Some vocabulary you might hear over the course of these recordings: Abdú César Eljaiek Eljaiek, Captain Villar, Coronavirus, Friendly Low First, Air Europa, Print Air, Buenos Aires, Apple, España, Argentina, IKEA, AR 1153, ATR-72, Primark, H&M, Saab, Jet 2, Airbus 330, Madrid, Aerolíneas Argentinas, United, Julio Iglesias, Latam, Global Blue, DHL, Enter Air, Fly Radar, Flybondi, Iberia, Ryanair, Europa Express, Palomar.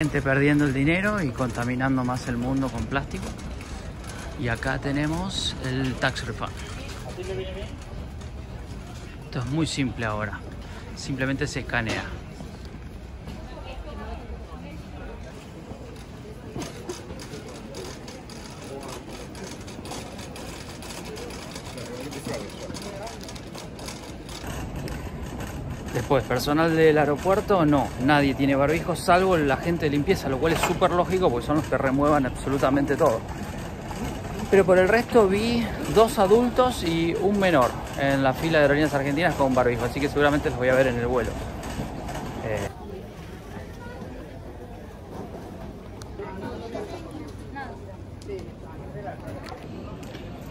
Gente perdiendo el dinero y contaminando más el mundo con plástico. Y acá tenemos el tax refund. Esto es muy simple ahora. Simplemente se escanea. Después, personal del aeropuerto, no, nadie tiene barbijo salvo la gente de limpieza, lo cual es súper lógico porque son los que remuevan absolutamente todo. Pero por el resto vi dos adultos y un menor en la fila de Aerolíneas Argentinas con barbijo, así que seguramente los voy a ver en el vuelo.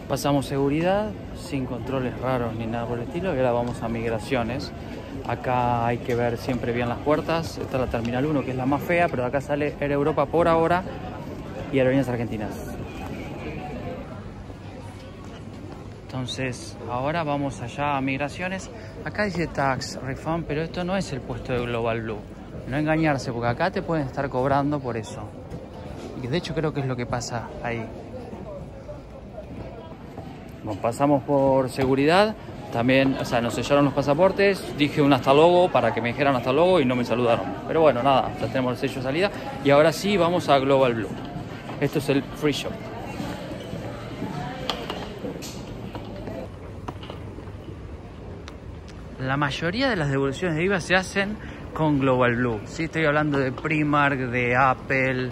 Pasamos seguridad, sin controles raros ni nada por el estilo, y ahora vamos a migraciones. Acá hay que ver siempre bien las puertas. Está la Terminal 1, que es la más fea, pero de acá sale Air Europa por ahora y Aerolíneas Argentinas. Entonces, ahora vamos allá a migraciones. Acá dice Tax Refund, pero esto no es el puesto de Global Blue. No engañarse, porque acá te pueden estar cobrando por eso. Y de hecho creo que es lo que pasa ahí. Bueno, pasamos por seguridad. También, o sea, nos sellaron los pasaportes, dije un hasta luego para que me dijeran hasta luego y no me saludaron. Pero bueno, nada, ya tenemos el sello de salida y ahora sí vamos a Global Blue. Esto es el free shop. La mayoría de las devoluciones de IVA se hacen con Global Blue. Sí, estoy hablando de Primark, de Apple,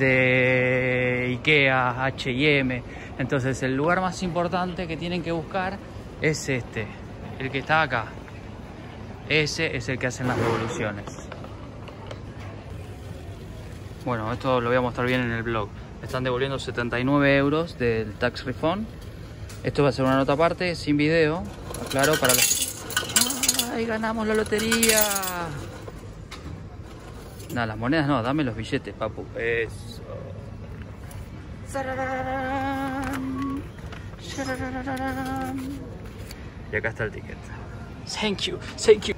de IKEA, H&M. Entonces, el lugar más importante que tienen que buscar es este, el que está acá. Ese es el que hacen las devoluciones. Bueno, esto lo voy a mostrar bien en el blog. Están devolviendo 79 euros del tax refund. Esto va a ser una nota aparte, sin video. Claro, para los... ¡Ay, ganamos la lotería! Nada, las monedas no, dame los billetes, papu. Eso. ¡Sararán! ¡Sararán! Y acá está el ticket. Thank you, thank you.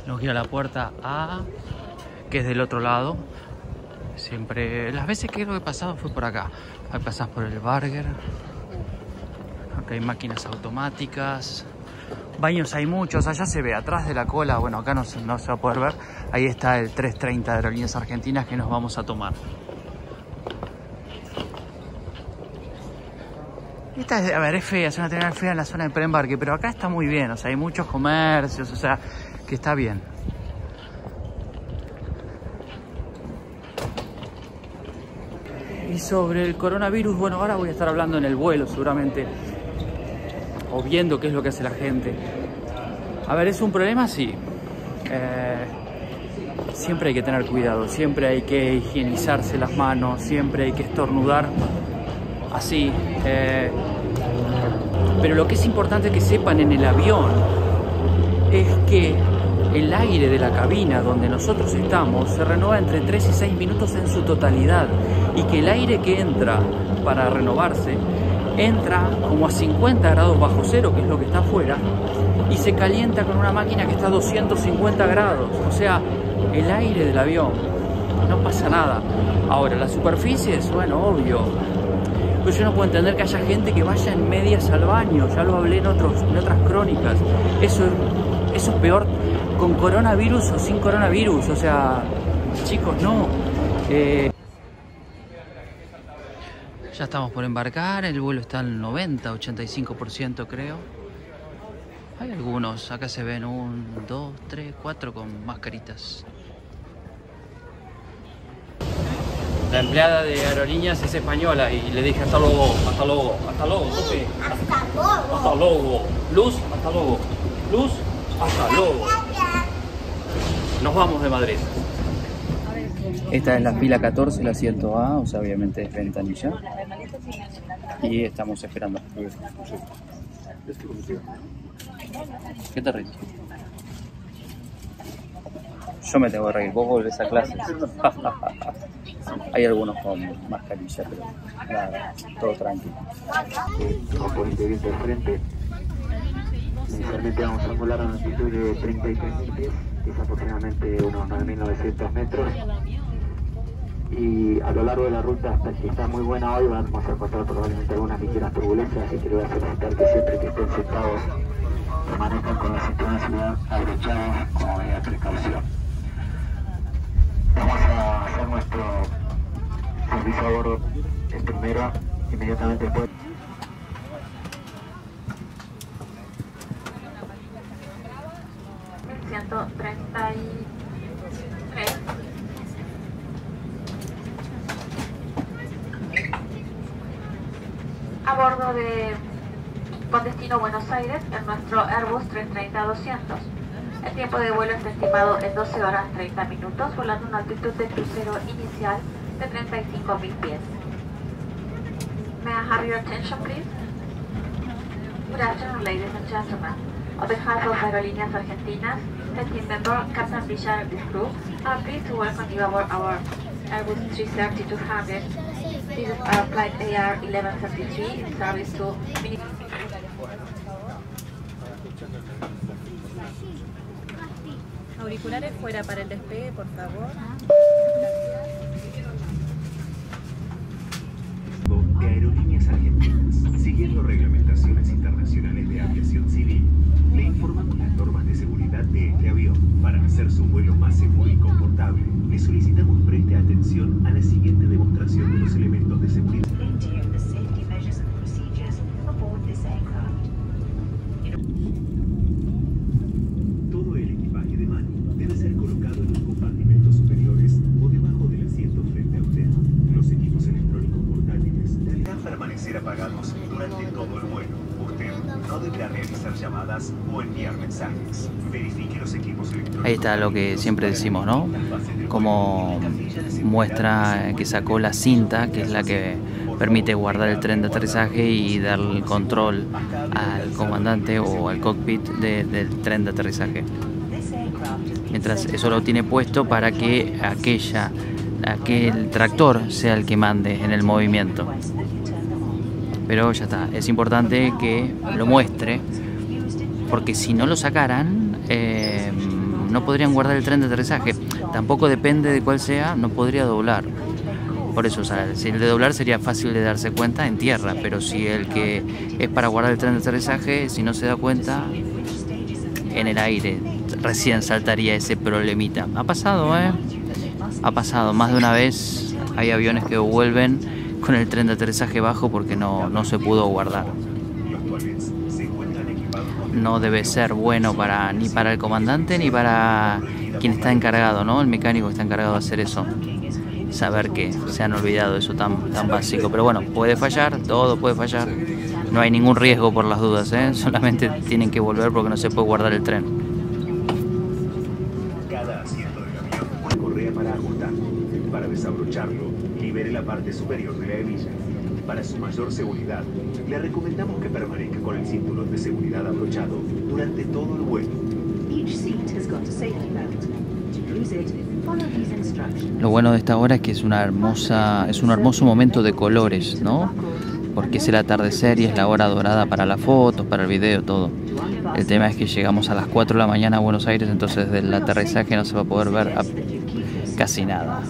Tenemos que ir a la puerta A, que es del otro lado. Siempre, las veces que creo que pasamos fue por acá. Ahí pasás por el burger. Acá hay máquinas automáticas. Baños hay muchos, allá se ve, atrás de la cola, bueno, acá no se va a poder ver, ahí está el 330 de Aerolíneas Argentinas que nos vamos a tomar. Esta es, a ver, es fea, es una terminal fea en la zona de preembarque, pero acá está muy bien, o sea, hay muchos comercios, o sea, que está bien. Y sobre el coronavirus, bueno, ahora voy a estar hablando en el vuelo seguramente, o viendo qué es lo que hace la gente. A ver, ¿es un problema? Sí. Siempre hay que tener cuidado, siempre hay que higienizarse las manos, siempre hay que estornudar así. Pero lo que es importante que sepan en el avión es que el aire de la cabina donde nosotros estamos se renueva entre 3 y 6 minutos en su totalidad, y que el aire que entra para renovarse entra como a 50 grados bajo cero, que es lo que está afuera, y se calienta con una máquina que está a 250 grados. O sea, el aire del avión, no pasa nada. Ahora, las superficies, bueno, obvio. Pero yo no puedo entender que haya gente que vaya en medias al baño. Ya lo hablé en otras crónicas. Eso es peor con coronavirus o sin coronavirus. O sea, chicos, no. Ya estamos por embarcar, el vuelo está al 90, 85% creo. Hay algunos, acá se ven 1, 2, 3, 4 con mascaritas. La empleada de Aerolíneas es española y le dije hasta luego, hasta luego, hasta luego. Sí, hasta luego. Luz, hasta luego. Luz, hasta luego. Nos vamos de Madrid. Esta es la fila 14, el asiento A, o sea, obviamente es ventanilla. Y estamos esperando. ¿Qué te ríes? Yo me tengo que reír, vos volvés a clases. Hay algunos con mascarilla, pero nada, todo tranquilo. Vamos por el viento al frente. Inicialmente vamos a volar a una altitud de 33.000 pies, que es aproximadamente unos 9.900 metros. Y a lo largo de la ruta, hasta que está muy buena hoy, vamos a encontrar probablemente algunas ligeras turbulencias, así que les voy a solicitar que siempre que estén sentados, permanezcan con la cintura de seguridad abrochados como medida de precaución. Vamos a hacer nuestro servicio a bordo, el primero, inmediatamente después. A bordo de, con destino Buenos Aires, en nuestro Airbus 330-200. El tiempo de vuelo está estimado en 12 horas 30 minutos, volando a una altitud de crucero inicial de 35.000 pies. May I have your attention, please? Good afternoon, ladies and gentlemen. On behalf of Aerolíneas Argentinas, the team member Captain Villar and his crew are pleased to welcome you aboard our Airbus 330-200. This is our flight AR 1153 in service to Auriculares fuera para el despegue, por favor. Gracias. Aerolíneas Argentinas, siguiendo reglamentaciones internacionales de aviación civil, le informamos las normas de seguridad de este avión. Para hacer su vuelo más seguro y confortable, le solicitamos preste atención a la siguiente demostración de los elementos de seguridad. Todo el equipaje de mano debe ser colocado en los compartimentos superiores o debajo del asiento frente a usted. Los equipos electrónicos portátiles deberán permanecer apagados durante todo el vuelo. No deberá realizar llamadas o enviar mensajes. Verifique los equipos electrónicos. Ahí está lo que siempre decimos, ¿no? Como muestra que sacó la cinta, que es la que permite guardar el tren de aterrizaje y dar el control al comandante o al cockpit del tren de aterrizaje. Mientras eso lo tiene puesto para que aquel tractor sea el que mande en el movimiento. Pero ya está, es importante que lo muestre, porque si no lo sacaran, no podrían guardar el tren de aterrizaje. Tampoco, depende de cuál sea, no podría doblar. Por eso, o sea, si el de doblar sería fácil de darse cuenta en tierra, pero si el que es para guardar el tren de aterrizaje, si no se da cuenta, en el aire recién saltaría ese problemita. Ha pasado, ¿eh? Ha pasado más de una vez. Hay aviones que vuelven con el tren de aterrizaje bajo porque no se pudo guardar. No debe ser bueno ni para el comandante ni para quien está encargado, ¿no? El mecánico está encargado de hacer eso. Saber que se han olvidado eso tan básico. Pero bueno, puede fallar, todo puede fallar. No hay ningún riesgo por las dudas, ¿eh? Solamente tienen que volver porque no se puede guardar el tren. Cada asiento del avión puede correr para ajustar, para desabrocharlo. Libere la parte superior de la hebilla. Para su mayor seguridad, le recomendamos que permanezca con el cinturón de seguridad abrochado durante todo el vuelo. Lo bueno de esta hora es que es un hermoso momento de colores, ¿no? Porque es el atardecer y es la hora dorada para las fotos, para el video, todo. El tema es que llegamos a las 4 de la mañana a Buenos Aires, entonces del aterrizaje no se va a poder ver casi nada.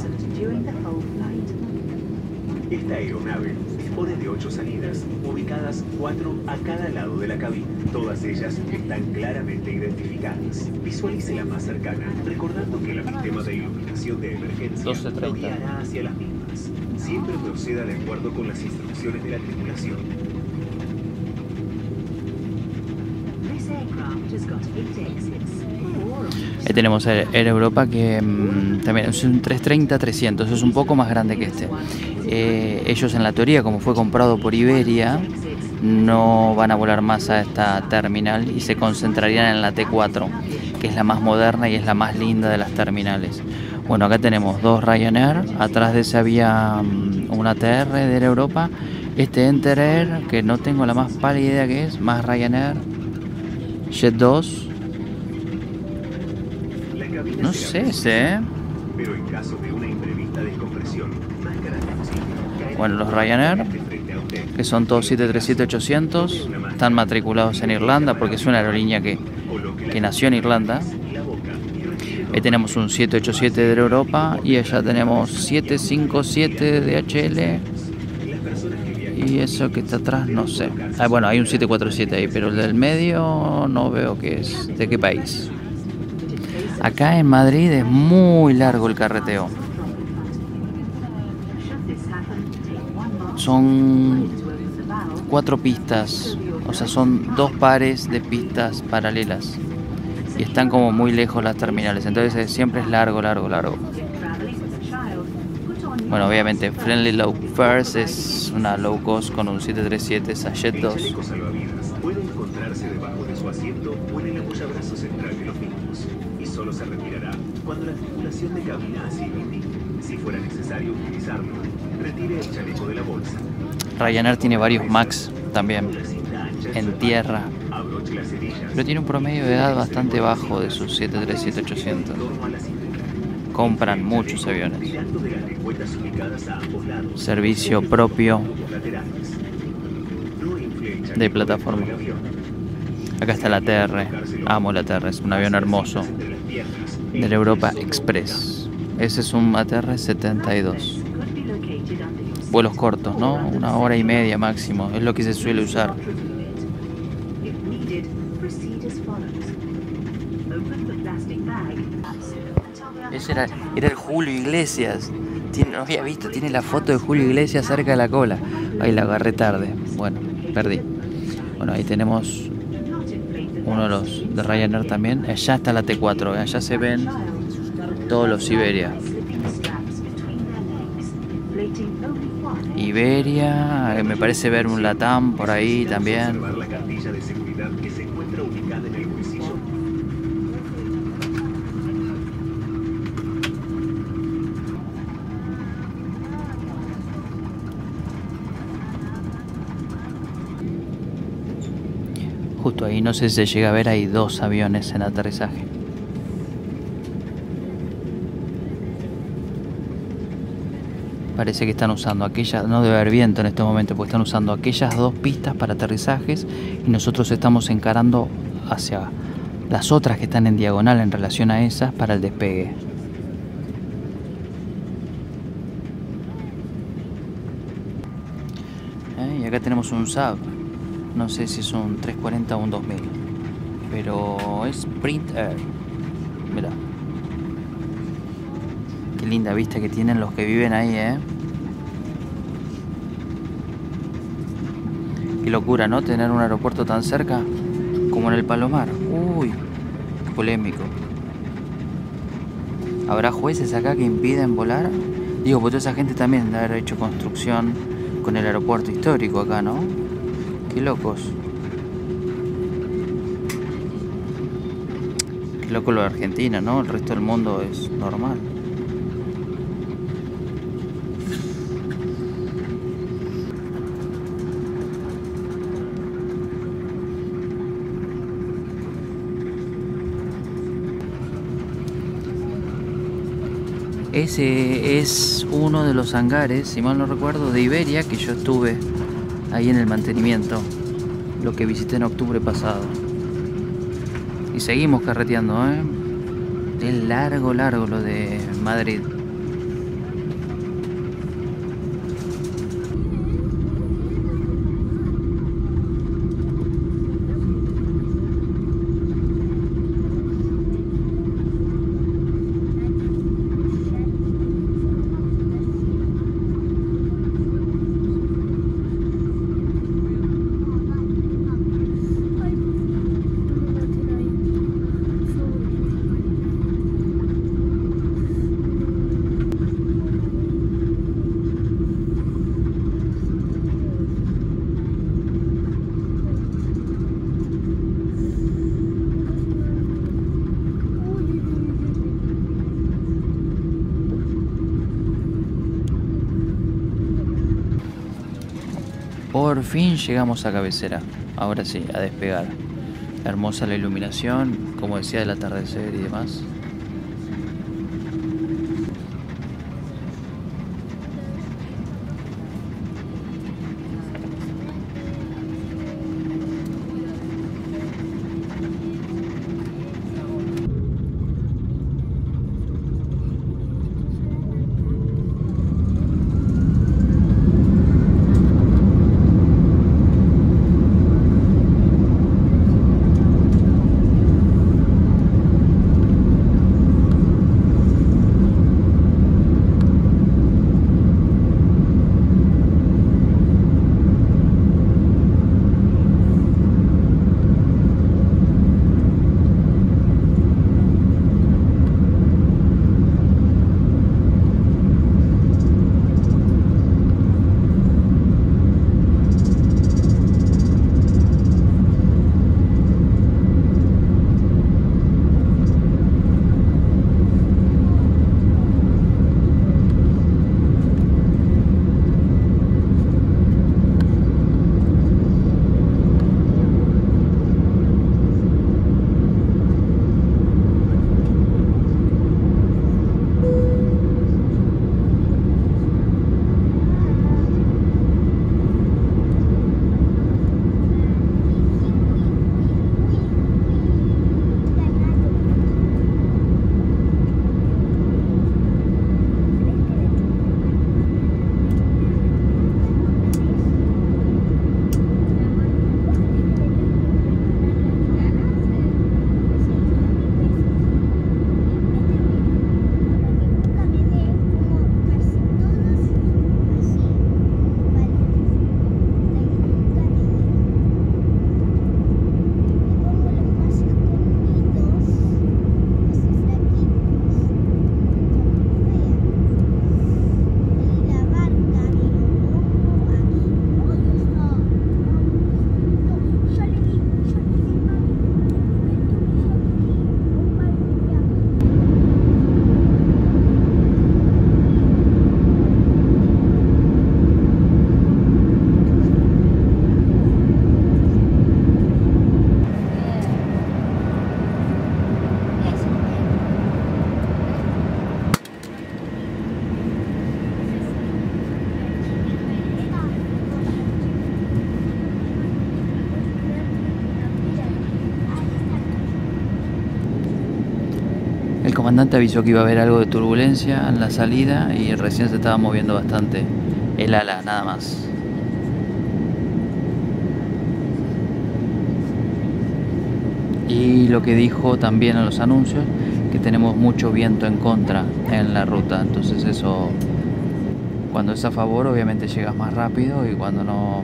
Esta aeronave dispone de 8 salidas, ubicadas 4 a cada lado de la cabina. Todas ellas están claramente identificadas. Visualice la más cercana, recordando que el sistema de iluminación de emergencia lo guiará hacia las mismas. Siempre proceda de acuerdo con las instrucciones de la tripulación. Ahí tenemos Air Europa, que también es un 330-300, es un poco más grande que este. Ellos en la teoría, como fue comprado por Iberia, no van a volar más a esta terminal y se concentrarían en la T4, que es la más moderna y es la más linda de las terminales. Bueno, acá tenemos dos Ryanair, atrás de ese había una ATR de Air Europa, este Enter Air, que no tengo la más pálida idea que es, más Ryanair, Jet 2, no sé, pero en caso de una imprevista descompresión, bueno, los Ryanair, que son todos 737-800, están matriculados en Irlanda porque es una aerolínea que nació en Irlanda. Ahí tenemos un 787 de Air Europa y allá tenemos 757 de DHL y eso que está atrás no sé. Ah, bueno, hay un 747 ahí, pero el del medio no veo qué es, de qué país. Acá en Madrid es muy largo el carreteo. Son 4 pistas, o sea, son 2 pares de pistas paralelas. Y están como muy lejos las terminales, entonces siempre es largo. Bueno, obviamente Friendly Low First es una low cost con un 737, esa Jet 2. Ryanair tiene varios Max también en tierra, pero tiene un promedio de edad bastante bajo de sus 737-800. Compran muchos aviones. Servicio propio de plataforma. Acá está la ATR. Amo la ATR, es un avión hermoso. De la Europa Express. Ese es un ATR-72. Vuelos cortos, ¿no? 1 hora y media máximo. Es lo que se suele usar. Ese era el Julio Iglesias. No había visto, tiene la foto de Julio Iglesias cerca de la cola. Ahí la agarré tarde. Bueno, perdí. Bueno, ahí tenemos uno de los de Ryanair también. Allá está la T4. Allá se ven todos los Iberia. Iberia, me parece ver un Latam por ahí también. Justo ahí, no sé si se llega a ver, hay 2 aviones en aterrizaje. Parece que están usando aquellas, no debe haber viento en este momento, porque están usando aquellas 2 pistas para aterrizajes y nosotros estamos encarando hacia las otras que están en diagonal en relación a esas para el despegue. Y acá tenemos un Saab. No sé si es un 340 o un 2000, pero es Print Air. Mirá. Qué linda vista que tienen los que viven ahí, ¿eh? Qué locura, ¿no? Tener un aeropuerto tan cerca como en el Palomar. Uy, qué polémico. ¿Habrá jueces acá que impiden volar? Digo, porque toda esa gente también debe haber hecho construcción con el aeropuerto histórico acá, ¿no? Qué loco lo de Argentina, ¿no? El resto del mundo es normal. Ese es uno de los hangares, si mal no recuerdo, de Iberia que yo estuve ahí en el mantenimiento, lo que visité en octubre pasado. Y seguimos carreteando, ¿eh? Es largo lo de Madrid. Por fin llegamos a cabecera, ahora sí, a despegar. Hermosa la iluminación, como decía, del atardecer y demás. comandante avisó que iba a haber algo de turbulencia en la salida y recién se estaba moviendo bastante el ala, nada más. Y lo que dijo también en los anuncios, que tenemos mucho viento en contra en la ruta, entonces eso, cuando es a favor obviamente llegas más rápido y cuando no,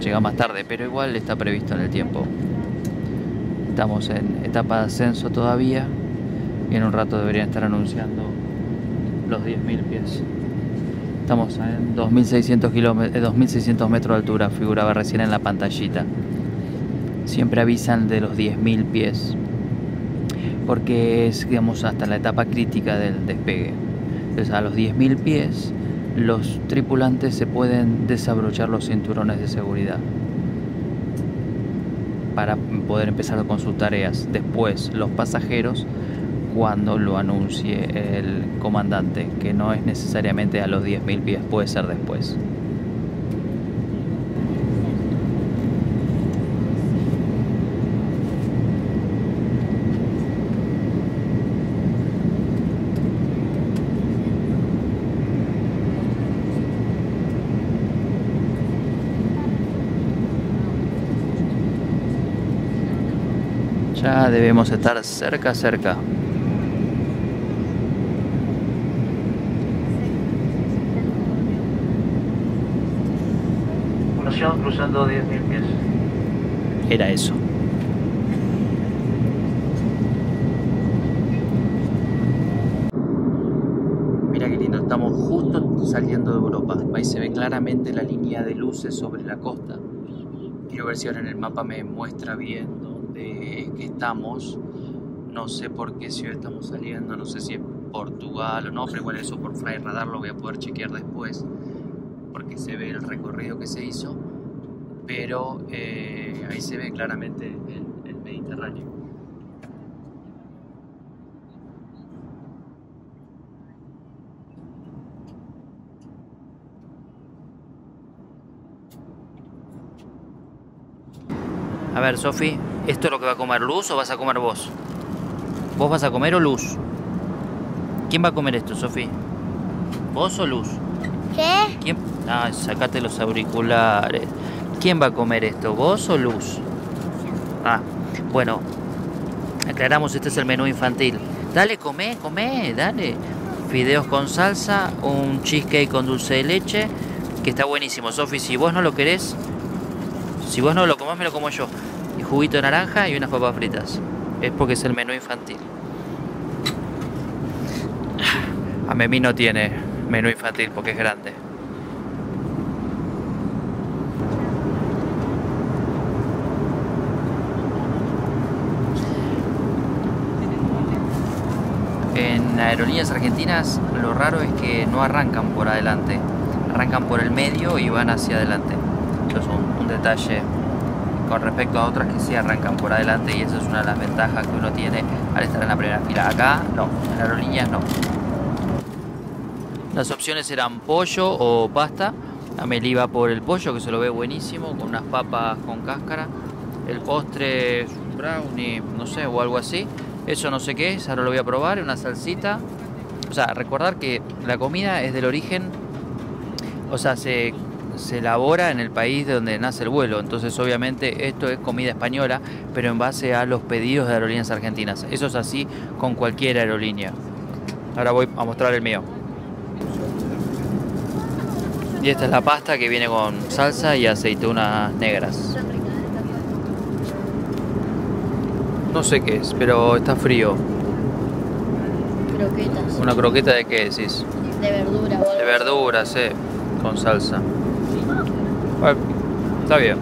llegas más tarde, pero igual está previsto en el tiempo. Estamos en etapa de ascenso todavía y en un rato deberían estar anunciando los 10.000 pies. Estamos en 2.600 metros de altura, figuraba recién en la pantallita. Siempre avisan de los 10.000 pies porque es, digamos, hasta la etapa crítica del despegue. Entonces, a los 10.000 pies los tripulantes se pueden desabrochar los cinturones de seguridad para poder empezar con sus tareas. Después los pasajeros, cuando lo anuncie el comandante, que no es necesariamente a los 10.000 pies, puede ser después. Ya debemos estar cerca. Conexión cruzando 10.000 pies. Era eso. Mira qué lindo, estamos justo saliendo de Europa. Ahí se ve claramente la línea de luces sobre la costa. Quiero ver si ahora en el mapa me muestra bien que estamos. No sé por qué ciudad estamos saliendo, no sé si es Portugal o no, pero igual eso por Fly Radar lo voy a poder chequear después porque se ve el recorrido que se hizo, pero ahí se ve claramente el Mediterráneo. A ver, Sofi, ¿esto es lo que va a comer Luz o vas a comer vos? ¿Vos vas a comer o Luz? ¿Quién va a comer esto, Sofi? ¿Vos o Luz? ¿Qué? ¿Quién? Ah, sacate los auriculares. ¿Quién va a comer esto, vos o Luz? Ah, bueno, aclaramos, este es el menú infantil. Dale, comé, dale. Fideos con salsa, un cheesecake con dulce de leche, que está buenísimo, Sofi. Si vos no lo querés... Si vos no lo comás, me lo como yo. Y juguito de naranja y unas papas fritas. Es porque es el menú infantil. A Memi no tiene menú infantil porque es grande. En Aerolíneas Argentinas lo raro es que no arrancan por adelante. Arrancan por el medio y van hacia adelante. Es un detalle con respecto a otras que sí arrancan por adelante, y esa es una de las ventajas que uno tiene al estar en la primera fila. Acá no, en Aerolíneas no. Las opciones eran pollo o pasta. Amel iba por el pollo, que se lo ve buenísimo, con unas papas con cáscara. El postre es un brownie, no sé, o algo así. Eso no sé qué es, ahora lo voy a probar. Una salsita. O sea, recordar que la comida es del origen, o sea, se elabora en el país de donde nace el vuelo. Entonces obviamente esto es comida española, pero en base a los pedidos de Aerolíneas Argentinas. Eso es así con cualquier aerolínea. Ahora voy a mostrar el mío. Y esta es la pasta, que viene con salsa y aceitunas negras. No sé qué es, pero está frío. Croquetas. ¿Una croqueta de qué decís? De verdura. De verduras, con salsa. Bueno, está bien.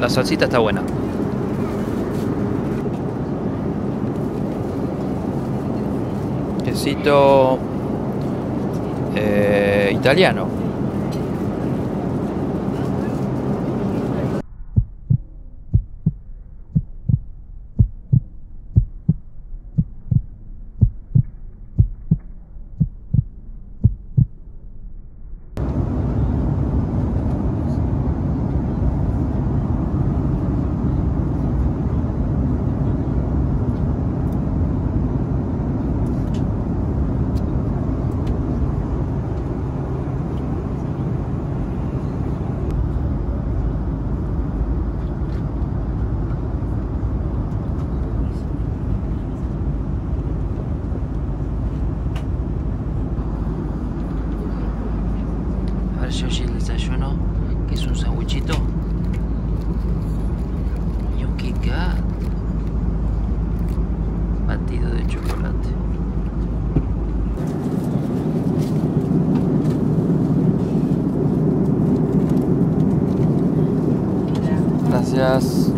La salsita está buena. Quesito italiano. éxito. Yo qué gato. Batido de chocolate. Gracias.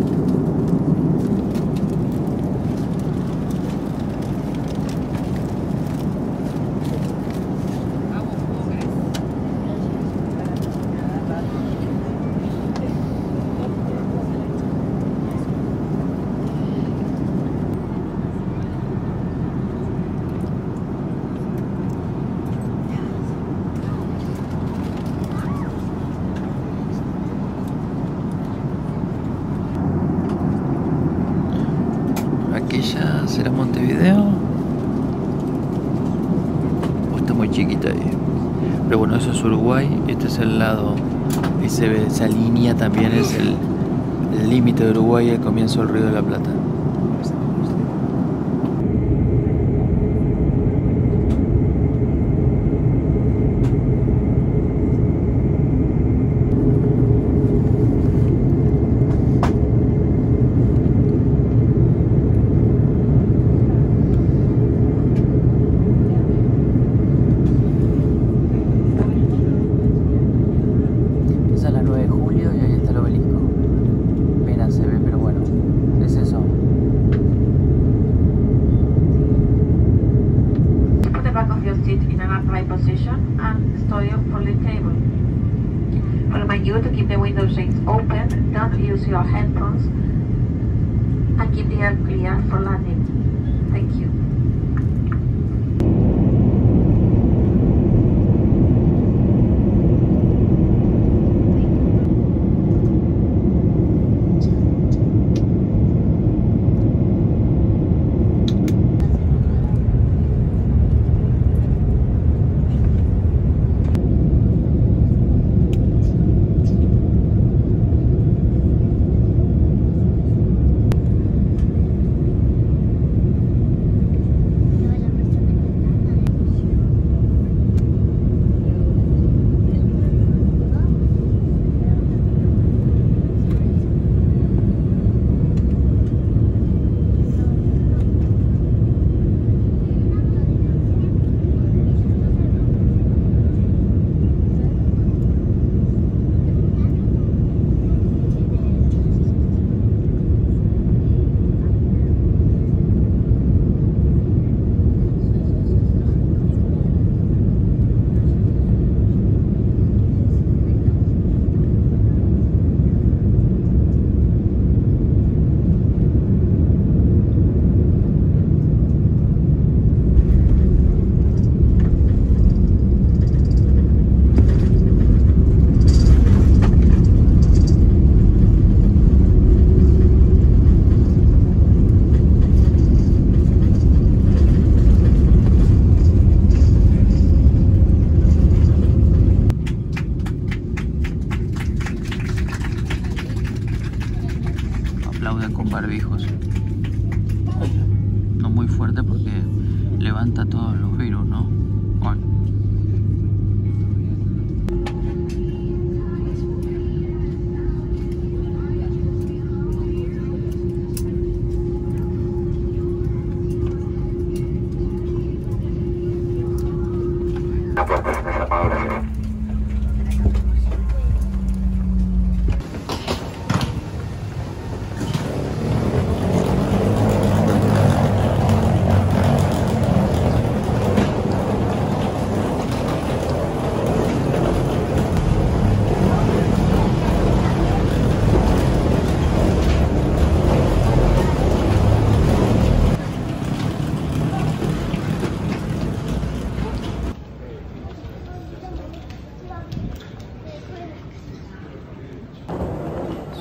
Uruguay, este es el lado, esa línea también es el límite de Uruguay y el comienzo del Río de la Plata.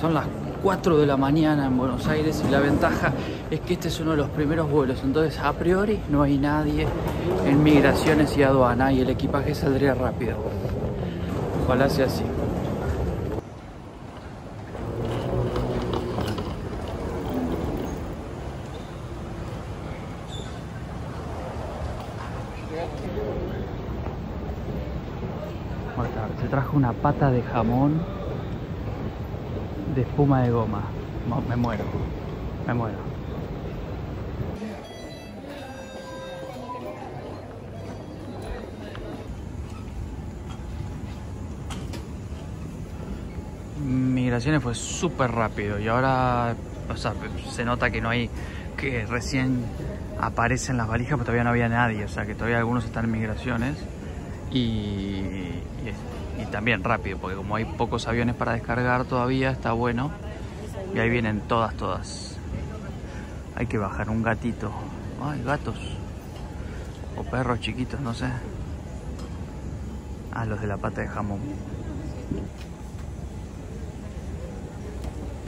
Son las 4 de la mañana en Buenos Aires y la ventaja es que este es uno de los primeros vuelos, entonces a priori no hay nadie en migraciones y aduana y el equipaje saldría rápido. Ojalá sea así. Bueno, se trajo una pata de jamón de espuma de goma. Me muero, me muero. Migraciones fue súper rápido y ahora, o sea, se nota que no hay, que recién aparecen las valijas, pero todavía no había nadie, o sea que todavía algunos están en migraciones y también rápido, porque como hay pocos aviones para descargar todavía, está bueno. Y ahí vienen todas, todas. Hay que bajar un gatito. Ay, gatos. O perros chiquitos, no sé. Ah, los de la pata de jamón.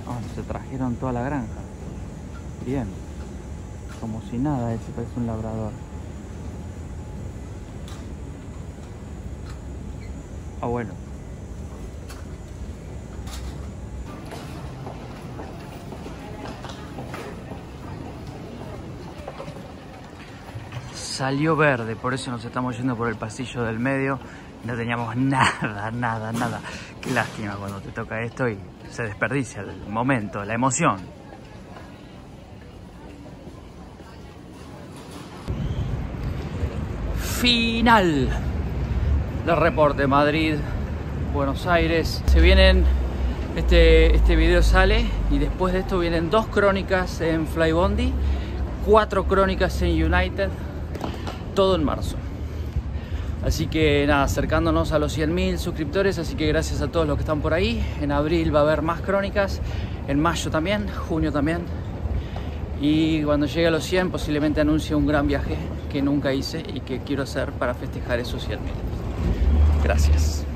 Oh, se trajeron toda la granja. Bien. Como si nada, ese parece un labrador. Ah, bueno. Salió verde, por eso nos estamos yendo por el pasillo del medio. No teníamos nada, nada, nada. Qué lástima cuando te toca esto y se desperdicia el momento, la emoción. Final del reporte Madrid, Buenos Aires. Se vienen, este video sale y después de esto vienen 2 crónicas en Flybondi, 4 crónicas en United. Todo en marzo. Así que nada, acercándonos a los 100.000 suscriptores, así que gracias a todos los que están por ahí. En abril va a haber más crónicas, en mayo también, junio también. Y cuando llegue a los 100 posiblemente anuncie un gran viaje que nunca hice y que quiero hacer para festejar esos 100.000. Gracias.